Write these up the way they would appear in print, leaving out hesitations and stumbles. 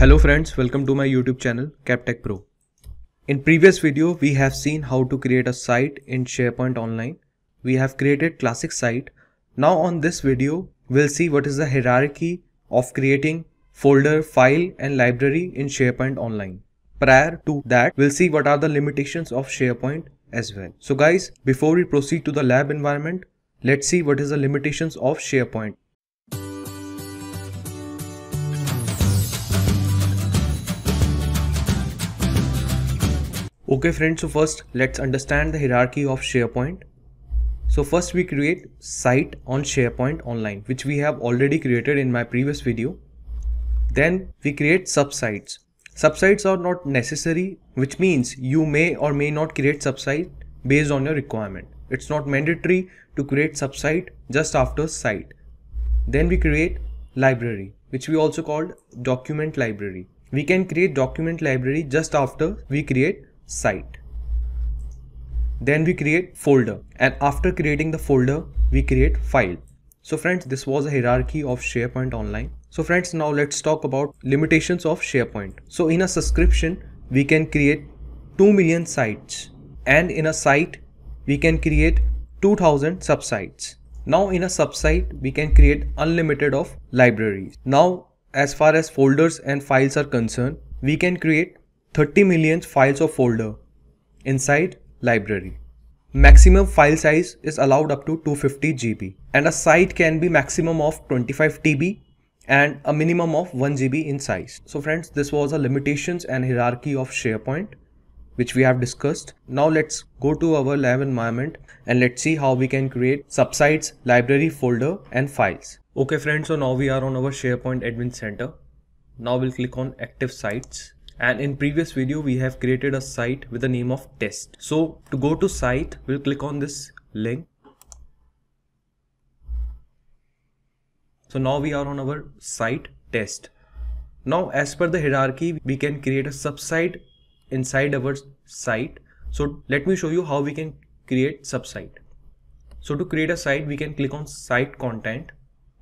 Hello friends, welcome to my YouTube channel KapTechPro. In previous video we have seen how to create a site in SharePoint Online. We have created classic site. Now on this video we'll see what is the hierarchy of creating folder, file and library in SharePoint Online. Prior to that we'll see what are the limitations of SharePoint as well. So guys, before we proceed to the lab environment, let's see what is the limitations of SharePoint. Okay friends, so first let's understand the hierarchy of SharePoint. So first we create site on SharePoint Online, which we have already created in my previous video. Then we create subsites. Subsites are not necessary, which means you may or may not create subsite based on your requirement. It's not mandatory to create subsite just after site. Then we create library, which we also called document library. We can create document library just after we create site. Then we create folder, and after creating the folder we create file. So friends, this was a hierarchy of SharePoint Online. So friends, now let's talk about limitations of SharePoint. So in a subscription we can create 2 million sites, and in a site we can create 2000 subsites. Now in a subsite we can create unlimited of libraries. Now as far as folders and files are concerned, we can create 30 million files or folder inside library. Maximum file size is allowed up to 250 GB, and a site can be maximum of 25 TB and a minimum of 1 GB in size. So friends, this was the limitations and hierarchy of SharePoint which we have discussed. Now let's go to our lab environment and let's see how we can create subsites, library, folder and files. Okay friends, so now we are on our SharePoint Admin Center. Now we'll click on active sites. And in previous video we have created a site with the name of test. So to go to site we'll click on this link. So now we are on our site test. Now as per the hierarchy we can create a subsite inside our site. So let me show you how we can create subsite. So to create a site we can click on site content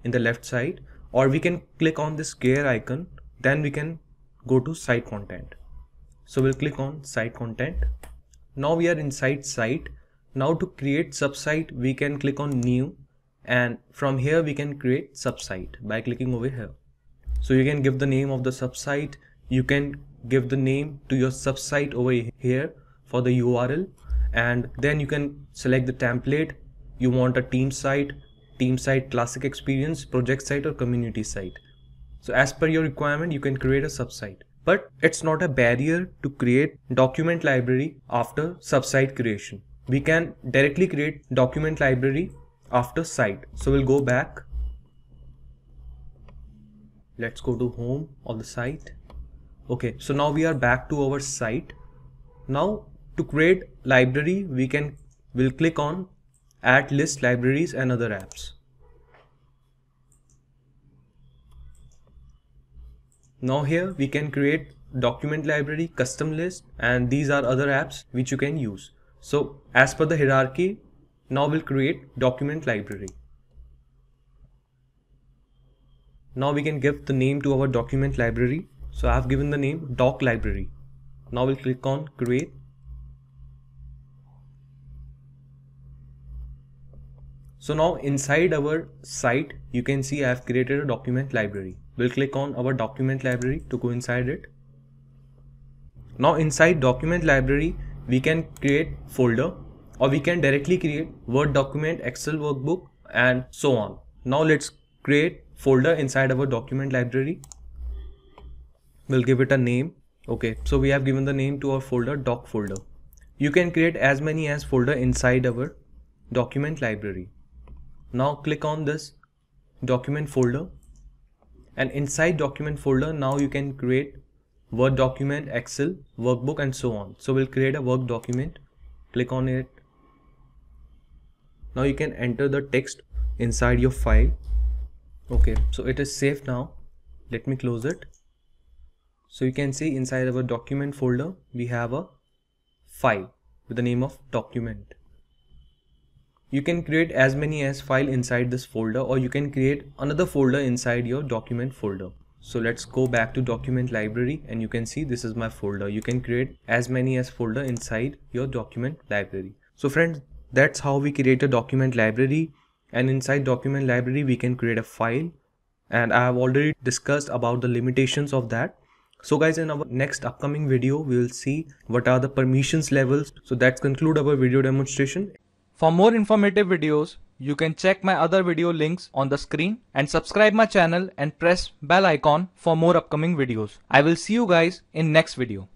in the left side, or we can click on this gear icon, then we can go to site content. So we'll click on site content. Now we are inside site. Now to create subsite we can click on new, and from here we can create subsite by clicking over here. So you can give the name of the subsite, you can give the name to your subsite over here for the URL, and then you can select the template. You want a team site, classic experience, project site or community site. So as per your requirement you can create a subsite, but it's not a barrier to create document library after subsite creation. We can directly create document library after site. So we'll go back. Let's go to home of the site. Okay, so now we are back to our site. Now to create library we'll click on add list libraries and other apps. Now here we can create document library, custom list, and these are other apps which you can use. So as per the hierarchy, now we'll create document library. Now we can give the name to our document library. So I have given the name doc library. Now we'll click on create. So now inside our site you can see I have created a document library. We'll click on our document library to go inside it. Now inside document library we can create folder, or we can directly create Word document, Excel workbook and so on. Now let's create folder inside our document library. We'll give it a name. Okay, so we have given the name to our folder, doc folder. You can create as many as folder inside our document library. Now click on this document folder, and inside document folder now you can create Word document, Excel, workbook and so on. So we'll create a work document, click on it. Now you can enter the text inside your file. Okay, so it is saved now. Let me close it. So you can see inside our document folder we have a file with the name of document. You can create as many as file inside this folder, or you can create another folder inside your document folder. So let's go back to document library, and you can see this is my folder. You can create as many as folder inside your document library. So friends, that's how we create a document library, and inside document library we can create a file, and I have already discussed about the limitations of that. So guys, in our next upcoming video we will see what are the permissions levels. So that concludes our video demonstration. For more informative videos, you can check my other video links on the screen and subscribe my channel and press bell icon for more upcoming videos. I will see you guys in next video.